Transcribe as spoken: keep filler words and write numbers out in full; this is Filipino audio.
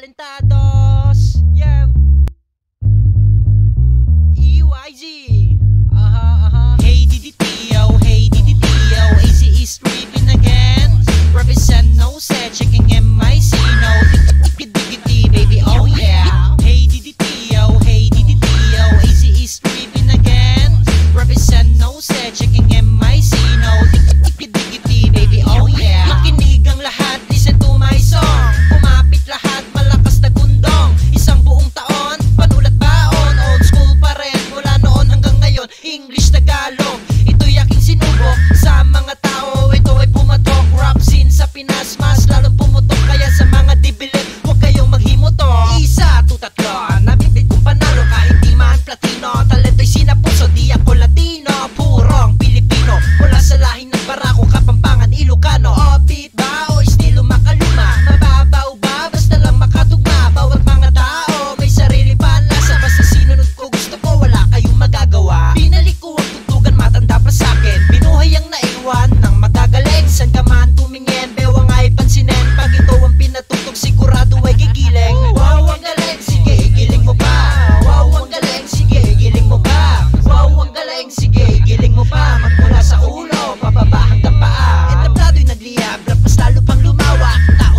talentados. Yeah. E Y G. Aha, aha. Hey D D T O, hey D D T O, A Z is ripping again. Represent no set, checking M I C, no diggity, baby, oh yeah. Hey D D T O, hey D D T O, A Z is ripping again. Represent no set, checking M I C, no diggity, baby, oh yeah. Makinig ang lahat, listen to my song. Kumapit lahat, malakas na gundong. Isang buong taon, panulat baon. Old school pa rin, mula noon hanggang ngayon. English, Tagalog, ito'y aking sinubok. Sa mga tao, ito ay pumatok. Rap scene sa Pinas, mas lalong pumutok. Kaya sa mga dibilip, isa, two, tatlo, nabibig kong panalo. Kahit di man platino, talento'y sinapuso. Di ako Latino, purong Pilipino. Mula sa lahing ng Barako, Kapampangan, Ilocano. O diba, o estilo makaluma. Mababaw ba, basta lang makatugma. Bawat mga tao, may sarili panlasa. Basta sinunod ko, gusto ko, wala kayong magagawa. Binalik ko ang tutugan, matanda pa sa'kin. Binuhay ang naiwan, ng magagaling. San ka man tumingin, bewang ay pansinin. Pag ito ang pinatutok, sigurado ay gigiling. Magmula sa ulo, pababa hanggang paa. Entaplado'y nagliyab, rapas lalo pang lumawa.